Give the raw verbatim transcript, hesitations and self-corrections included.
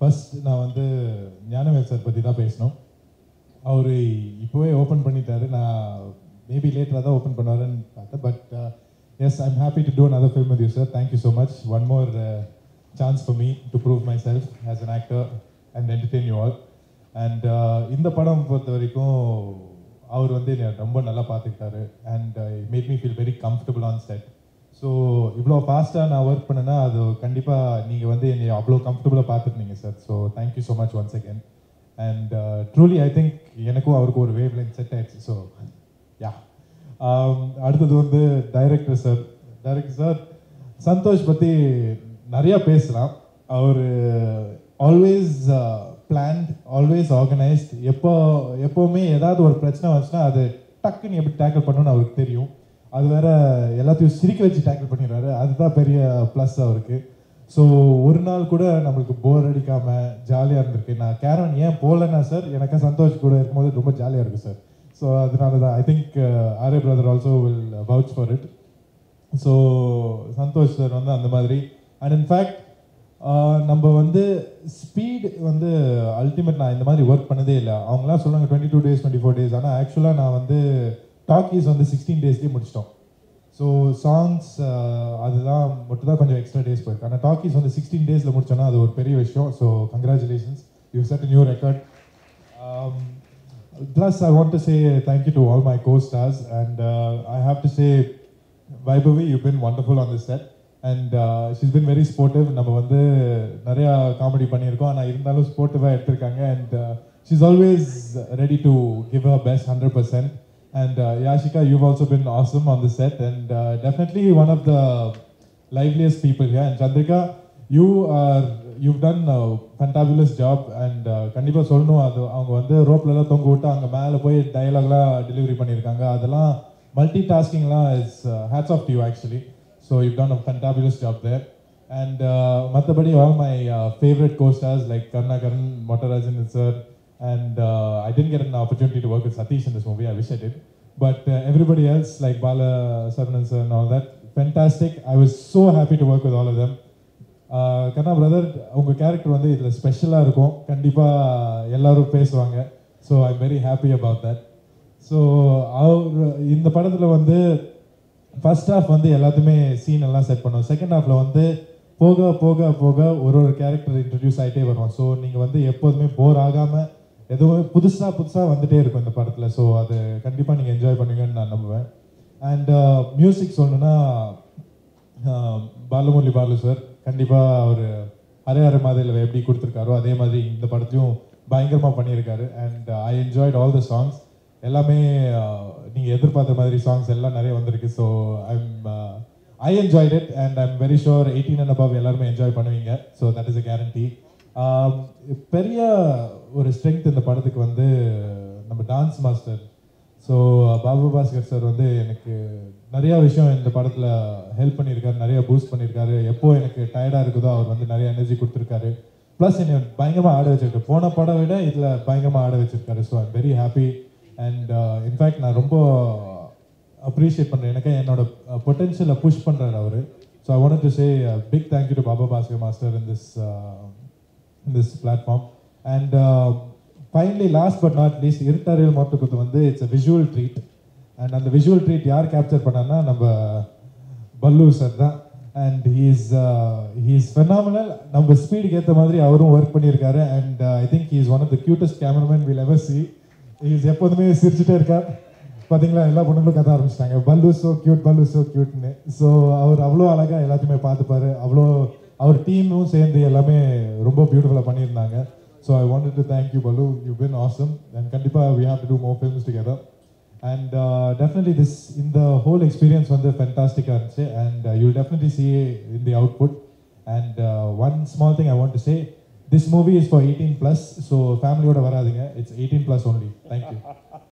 First, I want to Gnanavel sir patti da pesanum. Avaru ippove open pannitaru. Na maybe later ada open pannaran paatha, but uh, yes, I'm happy to do another film with you, sir. Thank you so much. One more uh, chance for me to prove myself as an actor and entertain you all. And in the padam porutharikum avaru vande romba nalla paathukitaru and uh, it made me feel very comfortable on set. So ivlo fast ah na work panana adu kandipa neenga vande enna avlo comfortable ah paathirninga sir. So thank you so much once again. And uh, truly I think enakku avarku or wavelength set aayirchu. So yeah, um adutha vande director sir. Director sir Santhosh patti nariya pesalam. Avaru always uh, planned, always organized. எப்போ எப்பவுமே ஏதாவது ஒரு பிரச்சனை வந்துச்சுன்னா அது டக்குன்னு எப்படி tackle பண்ணணும்னு அவருக்கு தெரியும். அது வேற எல்லாத்தையும் சிரிக்க வச்சு டேக்கிள் பண்ணிடுறாரு. அதுதான் பெரிய ப்ளஸ் அவருக்கு. ஸோ ஒரு நாள் கூட நம்மளுக்கு போர் அடிக்காமல் ஜாலியாக இருந்திருக்கு. நான் கேரன் ஏன் போகலன்னா சார் எனக்கு சந்தோஷம் கூட இருக்கும்போது ரொம்ப ஜாலியாக இருக்குது சார். ஸோ அதனால தான் I think are brother also will vouch for it. So Santosh sir வந்து அந்த மாதிரி. அண்ட் இன்ஃபேக்ட் நம்ம வந்து ஸ்பீடு வந்து அல்டிமேட் நான் இந்த மாதிரி ஒர்க் பண்ணதே இல்லை. அவங்களாம் சொல்லுவாங்க twenty two days twenty four days ஆனால் ஆக்சுவலாக நான் வந்து டாக்கீஸ் வந்து சிக்ஸ்டீன் டேஸ்லேயே முடிச்சிட்டோம். ஸோ சாங்ஸ் அதுதான் மட்டும் தான் கொஞ்சம் எக்ஸ்ட்ரா டேஸ் போயிருக்கு. ஆனால் டாக்கீஸ் வந்து சிக்ஸ்டீன் டேஸில் முடித்தோன்னா அது ஒரு பெரிய விஷயம். So congratulations, you set new record. Plus I want to say thank you to all my costars and I have to say Vaibhavi, you been wonderful on this set. And uh, she's been very supportive. நம்ம வந்து நிறைய comedy பண்ணியிருக்கோம் ஆனால் இருந்தாலும் சப்போர்ட்டிவாக எடுத்திருக்காங்க. And she's always ready to give her best one hundred percent. And uh, Yashika, you've also been awesome on the set and uh, definitely one of the liveliest people here. And Chandrika, you are, you've done a fantabulous job. And கண்டிப்பாக சொல்லணும், அது அவங்க வந்து ரோப்லலாம் தொங்க விட்டு அங்கே மேலே போய் டயலாக்லாம் டெலிவரி பண்ணியிருக்காங்க. அதெல்லாம் மல்டி டாஸ்கிங்லாம் is hats off you actually. So you've done a fantabulous job there. And uh, matabadi, all my uh, favorite co-stars like Karnakaran, Motarajan and sir. And uh, I didn't get an opportunity to work with Satish in this movie. I wish I did. But uh, everybody else like Bala, Sarun and sir and all that, fantastic. I was so happy to work with all of them. Uh, Kanna brother, unga character vandu idla special ah irukum. Kandipa ellarum pesuvanga. So I'm very happy about that. So our in the padathula vandu first half வந்து எல்லாத்துமே scene எல்லாம் set பண்ணுவோம். Second ஹாஃபில் வந்து போக போக போக ஒரு ஒரு கேரக்டர் இன்ட்ரடியூஸ் ஆகிட்டே வருவோம். ஸோ நீங்கள் வந்து எப்போதுமே போர் ஆகாமல் எதுவுமே புதுசாக புதுசாக வந்துகிட்டே இருக்கும் இந்த படத்தில். ஸோ அது கண்டிப்பாக நீங்கள் என்ஜாய் பண்ணுவீங்கன்னு நான் நம்புவேன். அண்ட் மியூசிக் சொல்லணுன்னா பாலமூலி பாலு சார் கண்டிப்பாக அவர் அரே அரை மாதிரியில் எப்படி கொடுத்துருக்காரோ அதே மாதிரி இந்த படத்தையும் பயங்கரமாக பண்ணியிருக்காரு. And I enjoyed all the songs. எல்லாமே நீங்கள் எதிர்பார்த்த மாதிரி சாங்ஸ் எல்லாம் நிறைய வந்திருக்கு. So I'm I enjoyed it and I'm very sure eighteen and above எல்லாருமே என்ஜாய் பண்ணுவீங்க. So that is a guarantee. பெரிய ஒரு ஸ்ட்ரென்த் இந்த படத்துக்கு வந்து நம்ம dance master so Baba Bhaskar sir வந்து எனக்கு நிறையா விஷயம் இந்த படத்தில் ஹெல்ப் பண்ணியிருக்காரு, நிறையா பூஸ்ட் பண்ணியிருக்காரு. எப்போது எனக்கு டயர்டாக இருக்குதோ அவர் வந்து நிறைய எனர்ஜி கொடுத்துருக்காரு. ப்ளஸ் என்னை பயங்கரமாக ஆட வச்சுருக்காரு. போன படம் விட இதில் பயங்கரமாக ஆட வச்சுருக்காரு. So I'm very happy. And in fact நான் ரொம்ப அப்ரிஷியேட் பண்ணுறேன். எனக்கு என்னோட பொட்டென்ஷியலை புஷ் பண்ணுறாரு அவர். So I want to say big thank you to Baba Bhaskar master in this in this platform. And finally last but not least Iruttu Araiyil Murattu Kuththu வந்து it's a visual treat. And அந்த விஷுவல் ட்ரீட் யார் கேப்சர் பண்ணார்னா நம்ம பல்லு சார் தான். And he's he's phenomenal. நம்ம ஸ்பீடுக்கு ஏற்ற மாதிரி அவரும் ஒர்க் பண்ணியிருக்காரு. And I think he is one of the cutest cameraman we'll ever see. Is எப்போதுமே சிரிச்சுட்டே இருக்கார். பார்த்தீங்களா எல்லா பொண்ணுங்களும் கதை ஆரம்பிச்சிட்டாங்க Pallu so cute, Pallu so க்யூட்னு. ஸோ அவர் அவ்வளோ அழகாக எல்லாத்தையுமே பார்த்துப்பார். அவ்வளோ அவர் டீமும் சேர்ந்து எல்லாமே ரொம்ப பியூட்டிஃபுல்லாக பண்ணியிருந்தாங்க. So I wanted to thank you Pallu, you been awesome. And கண்டிப்பாக we have to do more films together. And definitely this இந்த ஹோல் எக்ஸ்பீரியன்ஸ் வந்து ஃபென்டாஸ்டிக்காக இருந்துச்சு. And you will definitely see in the output. And one small thing I want to say, this movie is for eighteen plus, so family oda varadinga, it's eighteen plus only. Thank you.